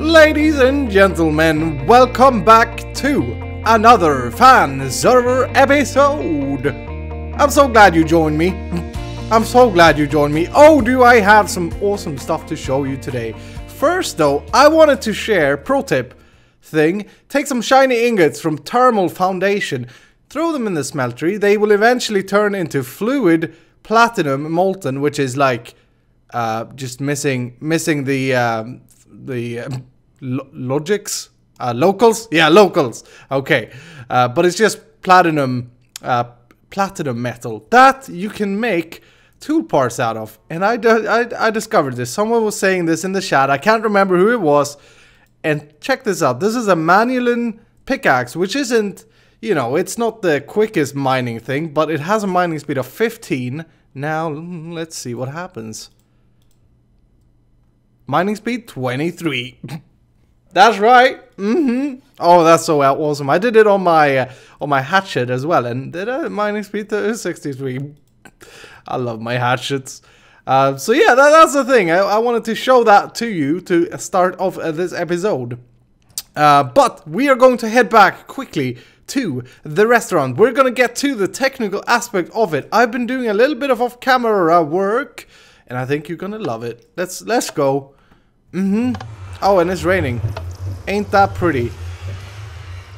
Ladies and gentlemen, welcome back to another fan server episode. I'm so glad you joined me. I'm so glad you joined me. Oh, do I have some awesome stuff to show you today. First though, I wanted to share pro tip thing. Take some shiny ingots from Thermal Foundation, throw them in the smeltery. They will eventually turn into fluid platinum molten, which is like just missing the locals. Okay, but it's just platinum metal that you can make tool parts out of. And I discovered this. Someone was saying this in the chat. I can't remember who it was. And check this out. This is a Manulin pickaxe, which isn't, you know, it's not the quickest mining thing, but it has a mining speed of 15. Now, let's see what happens. Mining speed 23. That's right. Oh, that's so awesome. I did it on my hatchet as well, and did a mining speed 63. I love my hatchets. So yeah, that's the thing. I wanted to show that to you to start off this episode. But we are going to head back quickly to the restaurant. We're going to get to the technical aspect of it. I've been doing a little bit of off-camera work, and I think you're going to love it. Let's go. Oh, and it's raining. Ain't that pretty?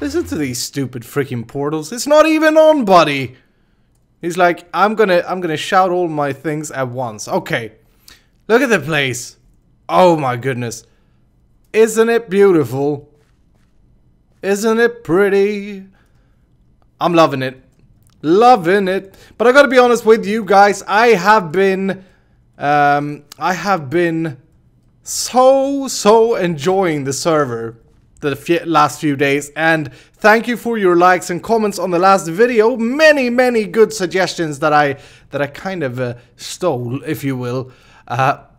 Listen to these stupid freaking portals. It's not even on, buddy. He's like, I'm gonna shout all my things at once. Okay, look at the place. Oh my goodness, isn't it beautiful? Isn't it pretty? I'm loving it. But I gotta be honest with you guys. I have been so enjoying the server the last few days, and thank you for your likes and comments on the last video. Many good suggestions that I kind of stole, if you will.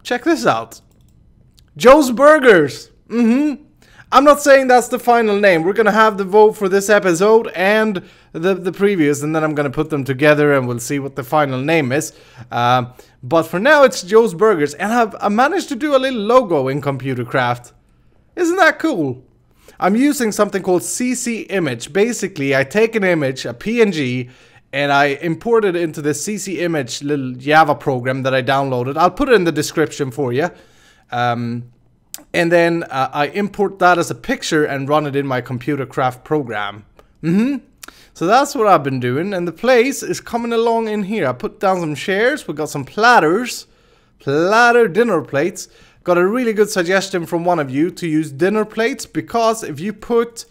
Check this out, Joe's Burgers. I'm not saying that's the final name. We're gonna have the vote for this episode and the previous, and then I'm gonna put them together and we'll see what the final name is. But for now, it's Joe's Burgers, and I managed to do a little logo in ComputerCraft. Isn't that cool? I'm using something called CC image. Basically, I take an image, a PNG, and I import it into the CC image little Java program that I downloaded. I'll put it in the description for you. And then I import that as a picture and run it in my ComputerCraft program. So that's what I've been doing, and the place is coming along in here. I put down some chairs. We got some platters, platter dinner plates. Got a really good suggestion from one of you to use dinner plates, because if you put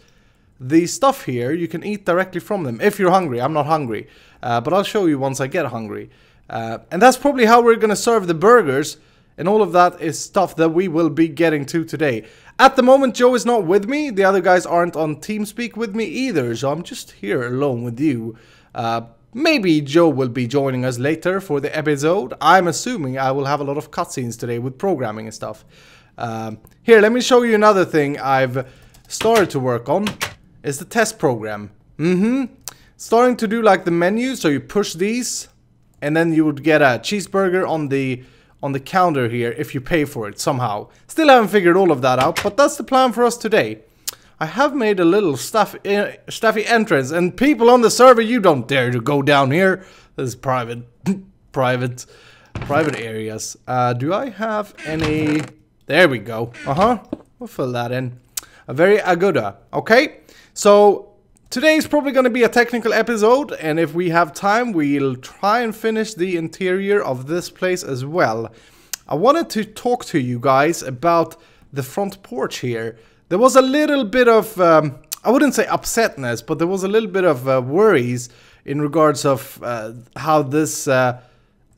the stuff here, you can eat directly from them. If you're hungry. I'm not hungry, but I'll show you once I get hungry. And that's probably how we're going to serve the burgers. And all of that is stuff that we will be getting to today. At the moment, Joe is not with me. The other guys aren't on TeamSpeak with me either. So I'm just here alone with you. Maybe Joe will be joining us later for the episode. I'm assuming I will have a lot of cutscenes today with programming and stuff. Here, let me show you another thing I've started to work on. It's the test program. Starting to do like the menu. So you push these, and then you would get a cheeseburger on the counter here if you pay for it somehow. Still haven't figured all of that out, but that's the plan for us today. I have made a little stuffy entrance, and people on the server, you don't dare to go down here. This is private, private areas. Do I have any? There we go. We'll fill that in. A very aguda. Okay. So today's probably going to be a technical episode, and if we have time, we'll try and finish the interior of this place as well. I wanted to talk to you guys about the front porch here. There was a little bit of, I wouldn't say upsetness, but there was a little bit of worries in regards of how this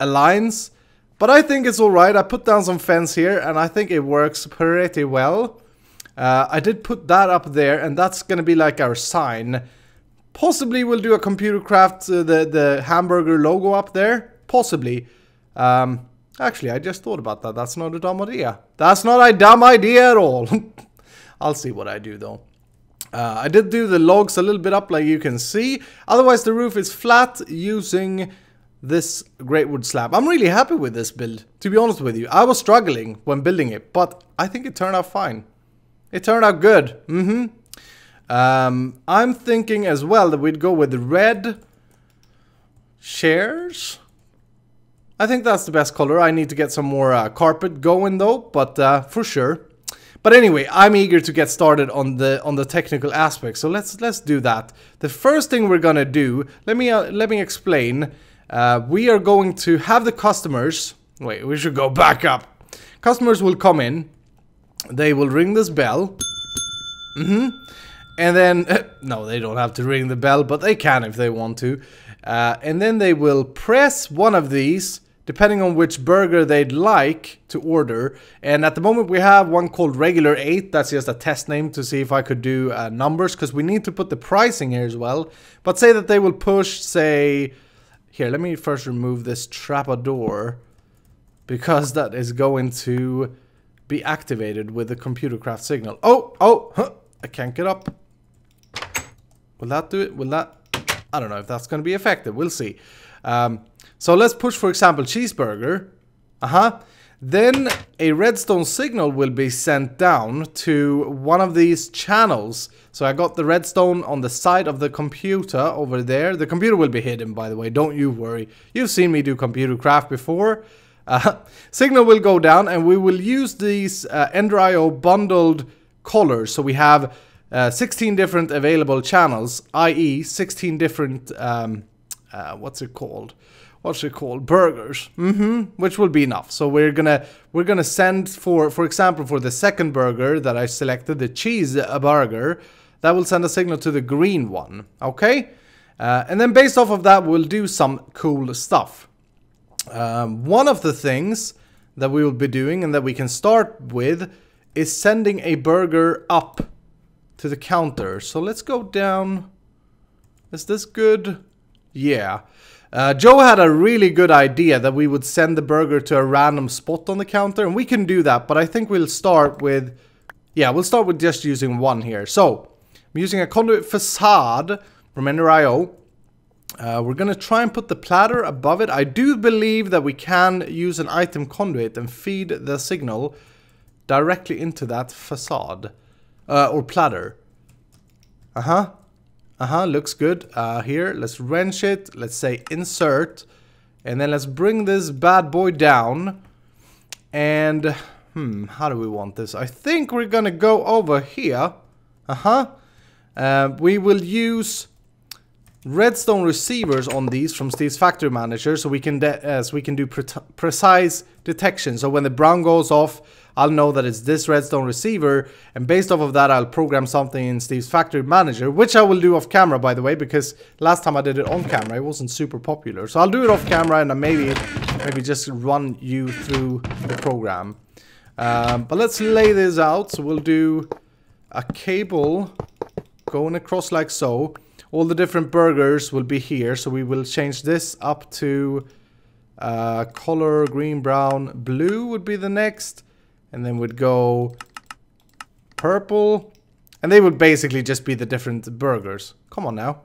aligns. But I think it's all right. I put down some fence here, and I think it works pretty well. I did put that up there, and that's going to be like our sign. Possibly we'll do a ComputerCraft, the hamburger logo up there. Possibly. Actually, I just thought about that. That's not a dumb idea. That's not a dumb idea at all. I'll see what I do though. I did do the logs a little bit up, like you can see. Otherwise, the roof is flat using this Greatwood slab. I'm really happy with this build, to be honest with you. I was struggling when building it, but I think it turned out fine. It turned out good. I'm thinking as well that we'd go with red chairs. I think that's the best color. I need to get some more carpet going though, but for sure. But anyway, I'm eager to get started on the technical aspect. So let's do that. The first thing we're gonna do, let me explain. We are going to have the customers. Wait, we should go back up. Customers will come in. They will ring this bell. And then no, they don't have to ring the bell, but they can if they want to. And then they will press one of these, depending on which burger they'd like to order. And at the moment we have one called Regular 8. That's just a test name to see if I could do numbers, because we need to put the pricing here as well. But say that they will push, say... Here, let me first remove this trapdoor, because that is going to be activated with the ComputerCraft signal. I can't get up. Will that do it? Will that... I don't know if that's going to be effective. We'll see. So let's push, for example, cheeseburger. Then a redstone signal will be sent down to one of these channels. So I got the redstone on the side of the computer over there. The computer will be hidden, by the way. Don't you worry. You've seen me do ComputerCraft before. Signal will go down, and we will use these Ender IO bundled colors. So we have 16 different available channels, i.e. 16 different, what's it called, burgers, which will be enough. So we're gonna send for example, for the second burger that I selected, the cheese burger, that will send a signal to the green one, okay? And then based off of that, we'll do some cool stuff. One of the things that we will be doing and that we can start with is sending a burger up to the counter. So let's go down. Is this good? Yeah. Joe had a really good idea that we would send the burger to a random spot on the counter, and we can do that, but I think we'll start with... Yeah, we'll start with just using one here. So, I'm using a conduit facade from Ender IO. We're gonna try and put the platter above it. I do believe that we can use an item conduit and feed the signal directly into that facade. Or platter. Looks good. Here, let's wrench it. Let's say insert. And then let's bring this bad boy down. And, how do we want this? I think we're gonna go over here. We will use redstone receivers on these from Steve's Factory Manager, so we can do precise detection. So when the brown goes off, I'll know that it's this redstone receiver, and based off of that, I'll program something in Steve's Factory Manager, which I will do off camera, by the way, because last time I did it on camera, it wasn't super popular. So I'll do it off camera, and I maybe just run you through the program. But let's lay this out. So we'll do a cable going across like so. All the different burgers will be here, so we will change this up to color green, brown, blue would be the next. And then we'd go purple. And they would basically just be the different burgers. Come on now.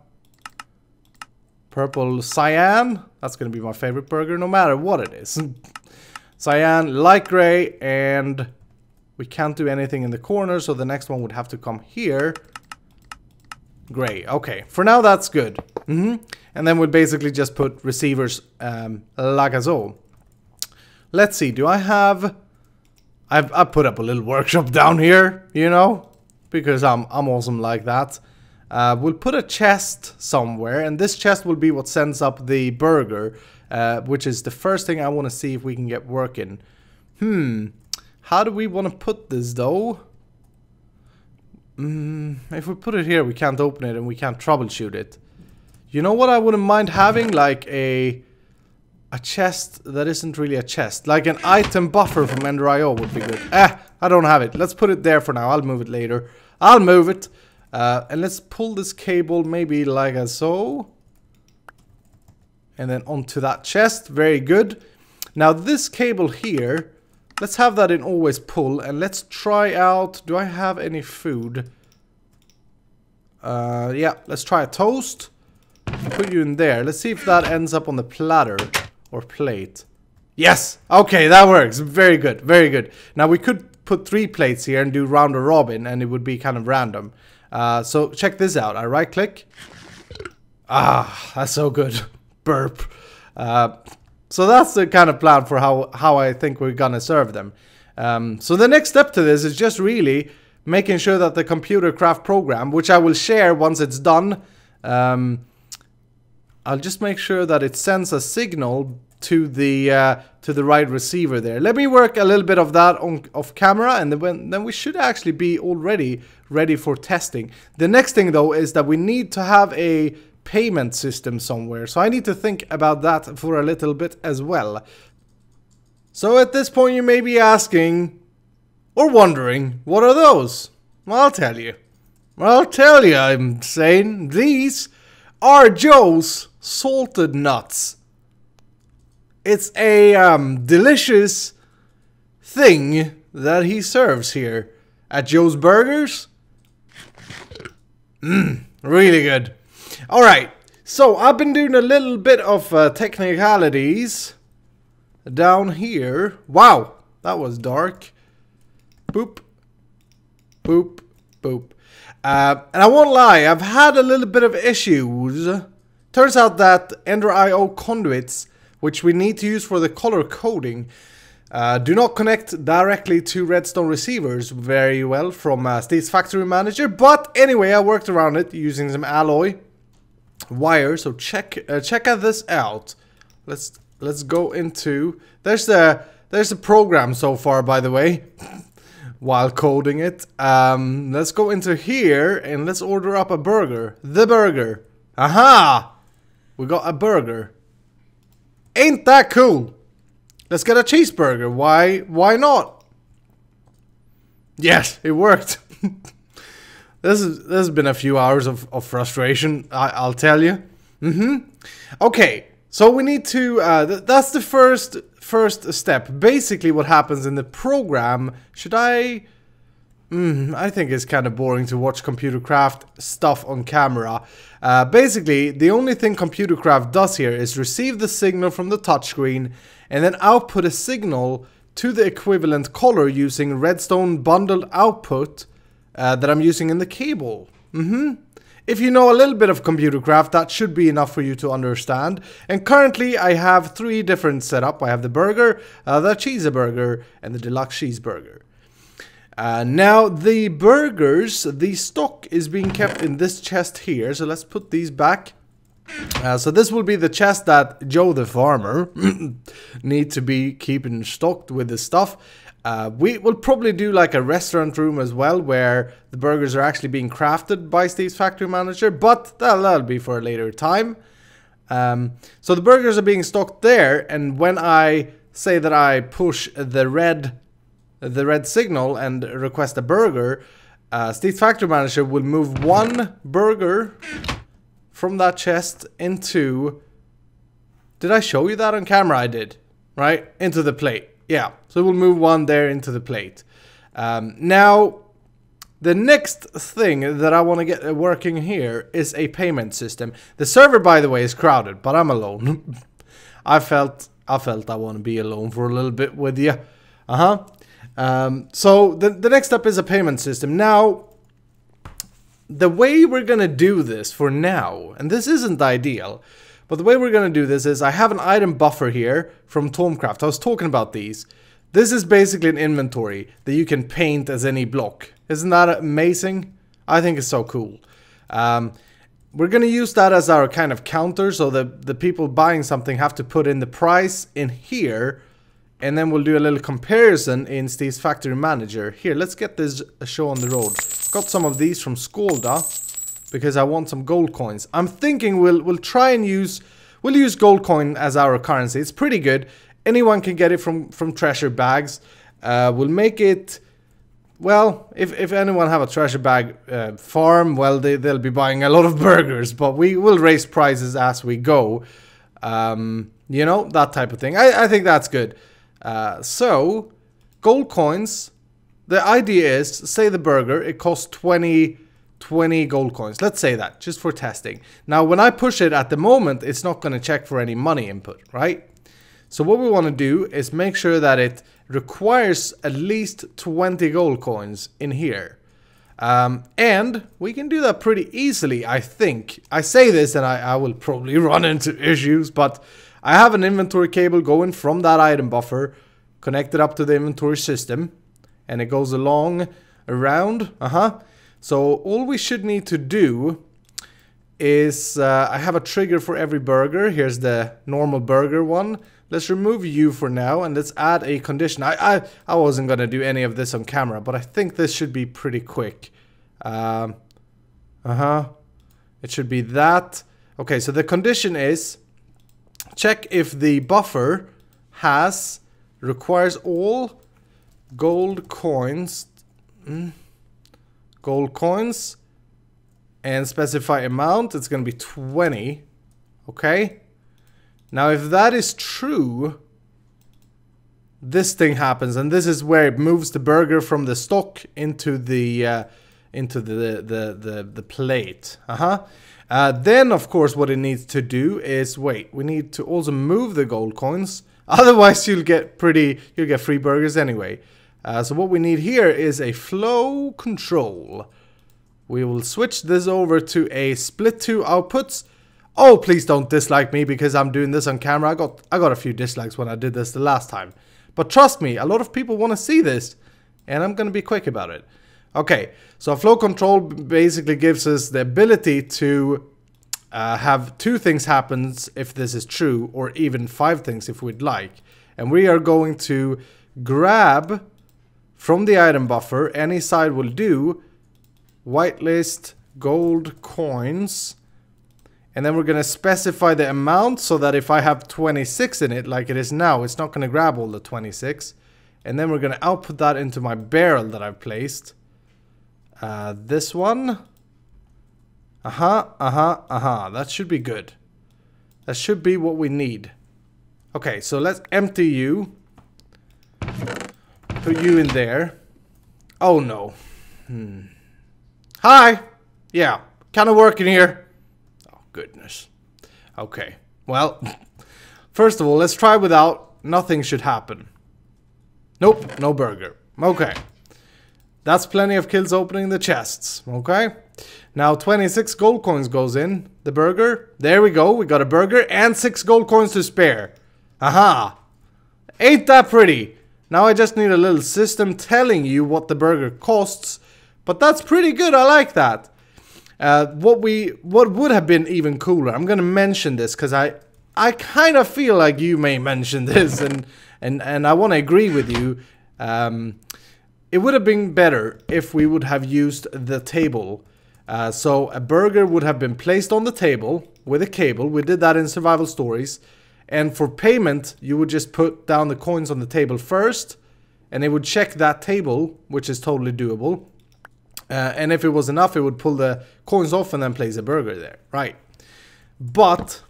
Purple cyan. That's going to be my favorite burger no matter what it is. Cyan, light gray, and we can't do anything in the corner. So the next one would have to come here. Gray. Okay. For now, that's good. And then we'd basically just put receivers like so. Let's see. Do I have... I put up a little workshop down here, you know, because I'm awesome like that. We'll put a chest somewhere, and this chest will be what sends up the burger, which is the first thing I want to see if we can get working. How do we want to put this, though? If we put it here, we can't open it, and we can't troubleshoot it. You know what I wouldn't mind having? Like a chest that isn't really a chest. Like an item buffer from Ender IO would be good. I don't have it. Let's put it there for now. I'll move it later. I'll move it. And let's pull this cable maybe like so. And then onto that chest. Very good. Now this cable here, let's have that in always pull. And let's try out, do I have any food? Yeah, let's try a toast. Put you in there. Let's see if that ends up on the platter. Or plate. Yes! Okay, that works. Very good, very good. Now we could put 3 plates here and do round or robin, and it would be kind of random. So check this out. I right click. Ah, that's so good. Burp. So that's the kind of plan for how I think we're gonna serve them. So the next step to this is just really making sure that the ComputerCraft program, which I will share once it's done, I'll just make sure that it sends a signal to the right receiver there. Let me work a little bit of that on off camera, and then we should actually be already ready for testing. The next thing though is that we need to have a payment system somewhere, so I need to think about that for a little bit as well. So at this point you may be asking or wondering, what are those? Well, I'll tell you. I'm saying these are Joe's salted nuts. It's a delicious thing that he serves here at Joe's Burgers. Really good. Alright, so I've been doing a little bit of technicalities down here. Wow, that was dark. Boop. Boop. Boop. And I won't lie, I've had a little bit of issues. Turns out that Ender IO conduits, which we need to use for the color coding, do not connect directly to redstone receivers very well from Steve's Factory Manager. But anyway, I worked around it using some alloy wire. So check this out. Let's go into there's the program so far, by the way, while coding it. Let's go into here and let's order up a burger. The burger. Aha! We got a burger. Ain't that cool? Let's get a cheeseburger. Why not? Yes, it worked. This has been a few hours of frustration, I'll tell you. Okay, so we need to that's the first step. Basically what happens in the program, I think it's kind of boring to watch ComputerCraft stuff on camera. Basically, the only thing ComputerCraft does here is receive the signal from the touchscreen and then output a signal to the equivalent color using redstone bundled output that I'm using in the cable. If you know a little bit of ComputerCraft, that should be enough for you to understand. And currently, I have 3 different setup. I have the burger, the cheeseburger, and the deluxe cheeseburger. Now the burgers, the stock is being kept in this chest here, so let's put these back. So this will be the chest that Joe the farmer needs to be keeping stocked with this stuff. We will probably do like a restaurant room as well, where the burgers are actually being crafted by Steve's Factory Manager, but that'll be for a later time. So the burgers are being stocked there, and when I say that I push the red signal and request a burger, Steve's Factory Manager will move 1 burger from that chest into... Did I show you that on camera? I did, right? Into the plate. Yeah, so we'll move 1 there into the plate. Now, the next thing that I want to get working here is a payment system. The server, by the way, is crowded, but I'm alone. I want to be alone for a little bit with you. So the next step is a payment system. Now, the way we're going to do this for now, and this isn't ideal, but the way we're going to do this is I have an item buffer here from Tomcraft. I was talking about these. This is basically an inventory that you can paint as any block. Isn't that amazing? I think it's so cool. We're going to use that as our kind of counter, so that the people buying something have to put in the price in here. And then we'll do a little comparison in Steve's Factory Manager. Here, let's get this show on the road. Got some of these from Skalda, because I want some gold coins. I'm thinking we'll try and use gold coin as our currency. It's pretty good. Anyone can get it from treasure bags. We'll make it... Well, if anyone have a treasure bag farm, well, they'll be buying a lot of burgers. But we will raise prices as we go. You know, that type of thing. I think that's good. So, gold coins, the idea is, say the burger, it costs 20 gold coins. Let's say that, just for testing. Now, when I push it at the moment, it's not going to check for any money input, right? So what we want to do is make sure that it requires at least 20 gold coins in here. And we can do that pretty easily, I think. I say this and I will probably run into issues, but I have an inventory cable going from that item buffer, connected up to the inventory system, and it goes along, around, So all we should need to do is, I have a trigger for every burger. Here's the normal burger one. Let's remove you for now, and let's add a condition. I wasn't gonna do any of this on camera, but I think this should be pretty quick. It should be that. Okay, so the condition is, check if the buffer has, requires all gold coins, and specify amount. It's gonna be 20, okay? Now, if that is true, this thing happens, and this is where it moves the burger from the stock into the plate. Then, of course, what it needs to do is wait. We need to also move the gold coins. Otherwise, you'll get free burgers anyway. So what we need here is a flow control. We will switch this over to a split two outputs. Oh, please don't dislike me because I'm doing this on camera. I got a few dislikes when I did this the last time. But trust me, a lot of people want to see this, and I'm going to be quick about it. Okay, so flow control basically gives us the ability to have two things happen if this is true, or even five things if we'd like. And we are going to grab from the item buffer, any side will do, whitelist gold coins. And then we're going to specify the amount so that if I have 26 in it, like it is now, it's not going to grab all the 26. And then we're going to output that into my barrel that I've placed. This one. That should be good. That should be what we need. Okay, so let's empty you. Put you in there. Oh, no. Hi! Yeah, kind of working here. Goodness. Okay, well, first of all, let's try without. Nothing should happen. Nope, no burger. Okay, that's plenty of kills opening the chests. Okay, now 26 gold coins goes in the burger. There we go, we got a burger and 6 gold coins to spare. Ain't that pretty? Now I just need a little system telling you what the burger costs, but that's pretty good. I like that. What would have been even cooler, I'm gonna mention this because I kind of feel like you may mention this, and I want to agree with you. It would have been better if we would have used the table. So a burger would have been placed on the table with a cable. We did that in Survival Stories, and for payment you would just put down the coins on the table first, and it would check that table, which is totally doable. And if it was enough, it would pull the coins off and then place a burger there, right? But,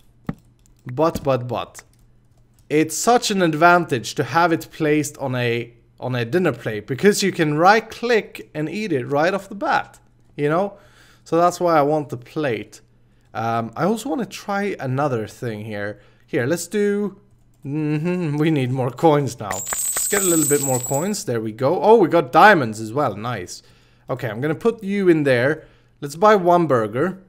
it's such an advantage to have it placed on a dinner plate, because you can right-click and eat it right off the bat, you know? So that's why I want the plate. I also want to try another thing here. Here, let's do... we need more coins now. Let's get a little bit more coins. There we go. Oh, we got diamonds as well. Nice. Okay, I'm gonna put you in there. Let's buy one burger.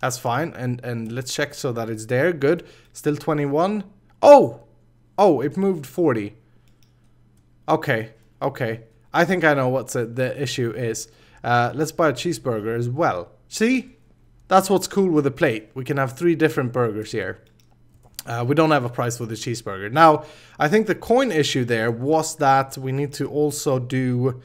That's fine. And let's check so that it's there. Good. Still 21. Oh, it moved 40. Okay. I think I know what the issue is. Let's buy a cheeseburger as well. See? That's what's cool with the plate. We can have 3 different burgers here. We don't have a price for the cheeseburger. Now, I think the coin issue there was that we need to also do...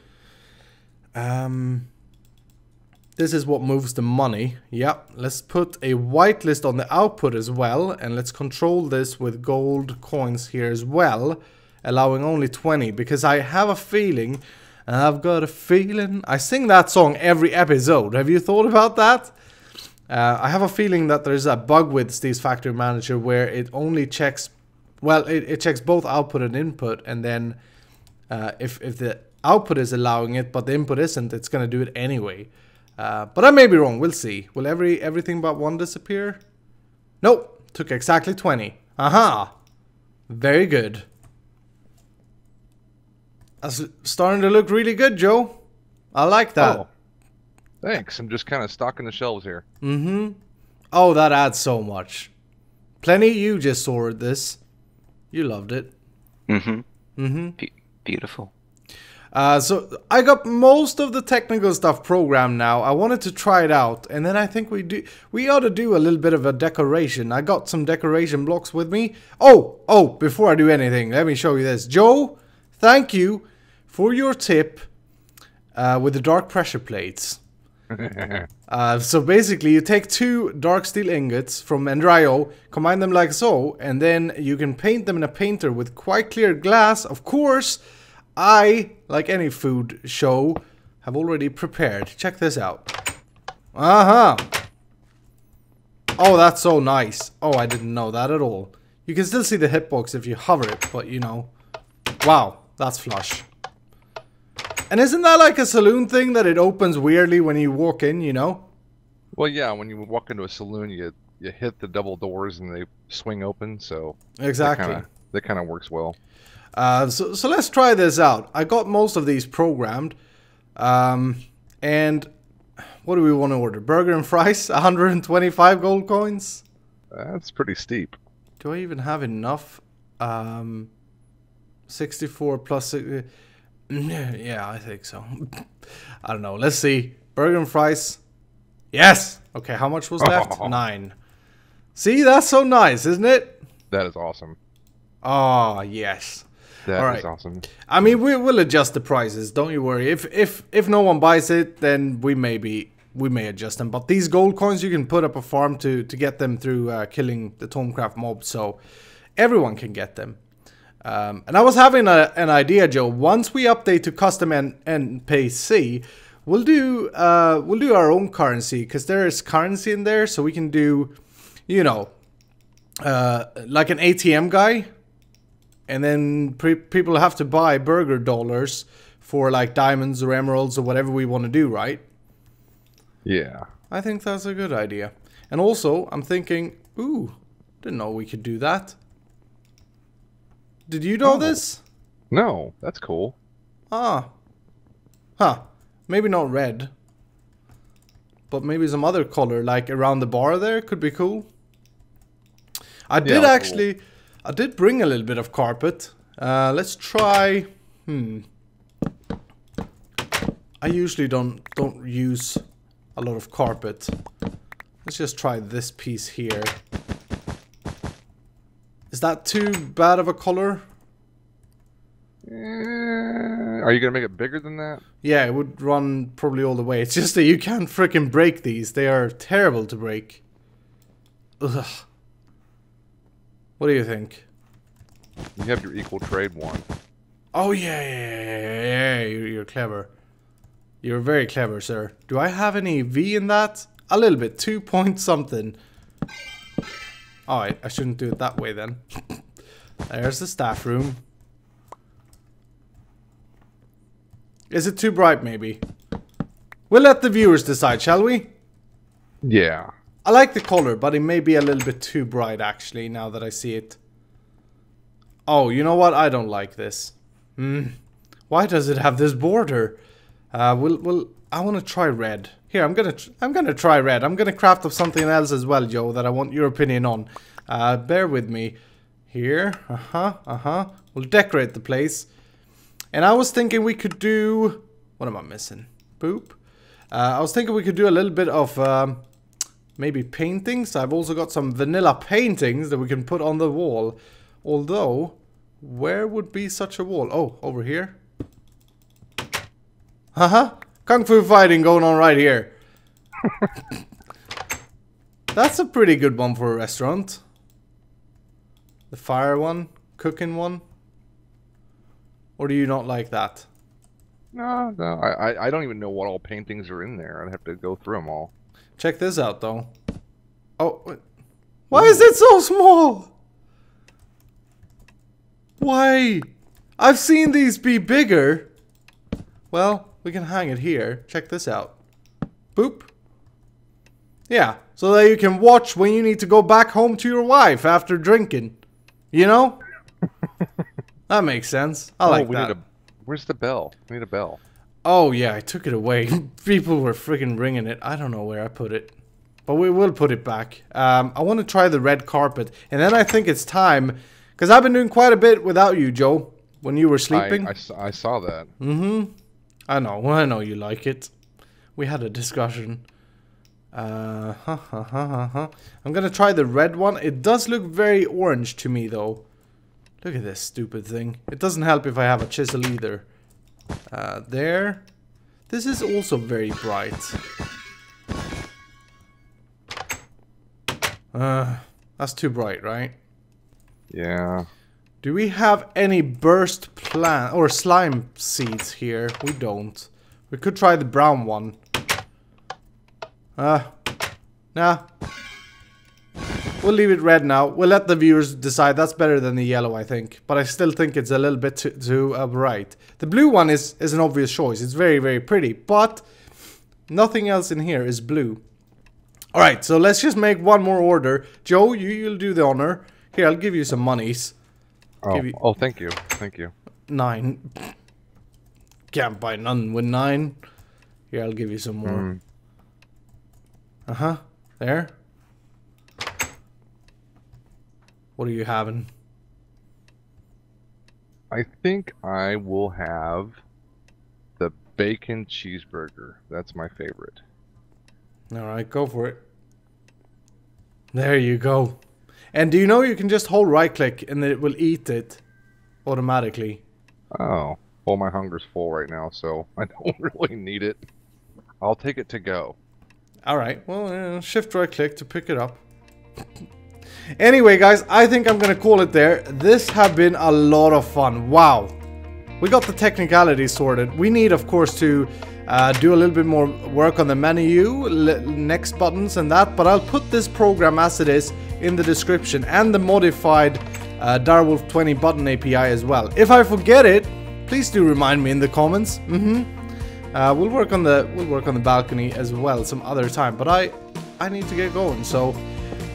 this is what moves the money. Yep, let's put a whitelist on the output as well, and let's control this with gold coins here as well, allowing only 20, because I have a feeling, and I've got a feeling, I sing that song every episode. Have you thought about that? I have a feeling that there's a bug with Steve's Factory Manager where it only checks, well, it checks both output and input, and then if the output is allowing it, but the input isn't, it's gonna do it anyway. But I may be wrong, we'll see. Will everything but one disappear? Nope, took exactly 20. Very good. That's starting to look really good, Joe. I like that. Oh, thanks. I'm just kind of stocking the shelves here. Mm-hmm. Oh, that adds so much. Plenty, you just saw this. You loved it. Mm-hmm. Mm-hmm. Beautiful. So I got most of the technical stuff programmed now. I wanted to try it out, and then I think we ought to do a little bit of a decoration. I got some decoration blocks with me. Oh, before I do anything, let me show you this. Joe, thank you for your tip with the dark pressure plates. So basically you take two dark steel ingots from Ender IO, combine them like so, and then you can paint them in a painter with quite clear glass. Of course, I, like any food show, have already prepared. Check this out. Oh, that's so nice. Oh, I didn't know that at all. You can still see the hitbox if you hover it, but you know. Wow, that's flush. And isn't that like a saloon thing that it opens weirdly when you walk in, you know? Well, yeah, when you walk into a saloon, you hit the double doors and they swing open, so... Exactly. That kind of works well. So let's try this out. I got most of these programmed. And what do we want to order? Burger and fries? 125 gold coins? That's pretty steep. Do I even have enough? 64 plus... yeah, I think so. I don't know. Let's see. Burger and fries. Yes! Okay, how much was left? 9. See, that's so nice, isn't it? That is awesome. Oh, yes. That is awesome. I mean, we'll adjust the prices. Don't you worry. If no one buys it, then we may adjust them. But these gold coins, you can put up a farm to get them through killing the Tomcraft mob, so everyone can get them. And I was having an idea, Joe. Once we update to custom NPC, we'll do our own currency, because there is currency in there, so we can do, you know, like an ATM guy. And then people have to buy burger dollars for like diamonds or emeralds or whatever we want to do, right? Yeah. I think that's a good idea. And also, I'm thinking, ooh, didn't know we could do that. Did you know this? No, that's cool. Ah. Huh. Maybe not red. But maybe some other color, like around the bar there, could be cool. I did actually... I did bring a little bit of carpet. Let's try... I usually don't use a lot of carpet. Let's just try this piece here. Is that too bad of a color? Are you gonna make it bigger than that? Yeah, it would run probably all the way. It's just that you can't frickin' break these. They are terrible to break. Ugh. What do you think? You have your equal trade one. Oh, yeah. You're clever. You're very clever, sir. Do I have any V in that? A little bit. 2 point something. Oh, I shouldn't do it that way then. There's the staff room. Is it too bright, maybe? We'll let the viewers decide, shall we? Yeah. I like the color, but it may be a little bit too bright, actually, now that I see it. Oh, you know what? I don't like this. Why does it have this border? I want to try red. Here, I'm gonna try red. I'm gonna craft up something else as well, Joe, that I want your opinion on. Bear with me. Here, we'll decorate the place. And I was thinking we could do... What am I missing? Boop. I was thinking we could do a little bit of... maybe paintings. I've also got some vanilla paintings that we can put on the wall. Although, where would be such a wall? Oh, over here. Kung Fu fighting going on right here. That's a pretty good one for a restaurant. The fire one, cooking one. Or do you not like that? No. I don't even know what all paintings are in there. I'd have to go through them all. Check this out, though. Oh, wait. Why is it so small? Why? I've seen these be bigger. Well, we can hang it here. Check this out. Boop. Yeah, so that you can watch when you need to go back home to your wife after drinking. You know? That makes sense. I like that. Where's the bell? I need a bell. Oh, yeah, I took it away. People were freaking ringing it. I don't know where I put it. But we will put it back. I want to try the red carpet. And then I think it's time. Because I've been doing quite a bit without you, Joe. When you were sleeping. I saw that. Mm-hmm. I know. Well, I know you like it. We had a discussion. I'm going to try the red one. It does look very orange to me, though. Look at this stupid thing. It doesn't help if I have a chisel either. There. This is also very bright. That's too bright, right? Yeah. Do we have any burst plant or slime seeds here? We don't. We could try the brown one. Nah. We'll leave it red now. We'll let the viewers decide. That's better than the yellow, I think. But I still think it's a little bit too bright. The blue one is an obvious choice. It's very, very pretty. But nothing else in here is blue. Alright, so let's just make one more order. Joe, you'll do the honor. Here, I'll give you some monies. Oh, thank you. Thank you. 9. Can't buy none with 9. Here, I'll give you some more. There. What are you having? I think I will have the bacon cheeseburger. That's my favorite. Alright, go for it. There you go. And do you know you can just hold right click and it will eat it automatically? Oh. Well, my hunger's full right now, so I don't really need it. I'll take it to go. Alright, well, shift right click to pick it up. Anyway, guys, I think I'm going to call it there. This has been a lot of fun. Wow. We got the technicalities sorted. We need, of course, to do a little bit more work on the menu, next buttons and that. But I'll put this program as it is in the description and the modified Direwolf 20 button API as well. If I forget it, please do remind me in the comments. We'll work on the balcony as well some other time. But I need to get going, so...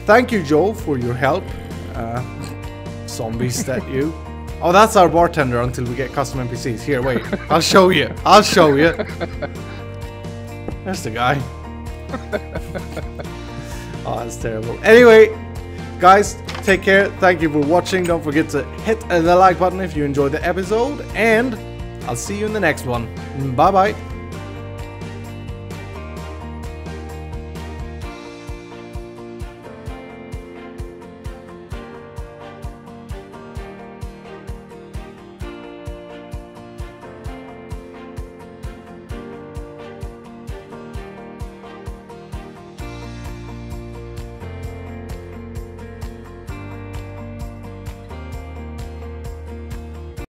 Thank you, Joe, for your help. Zombies that you. Oh, that's our bartender until we get custom NPCs. Here, wait. I'll show you. I'll show you. There's the guy. Oh, that's terrible. Anyway, guys, take care. Thank you for watching. Don't forget to hit the like button if you enjoyed the episode. And I'll see you in the next one. Bye-bye.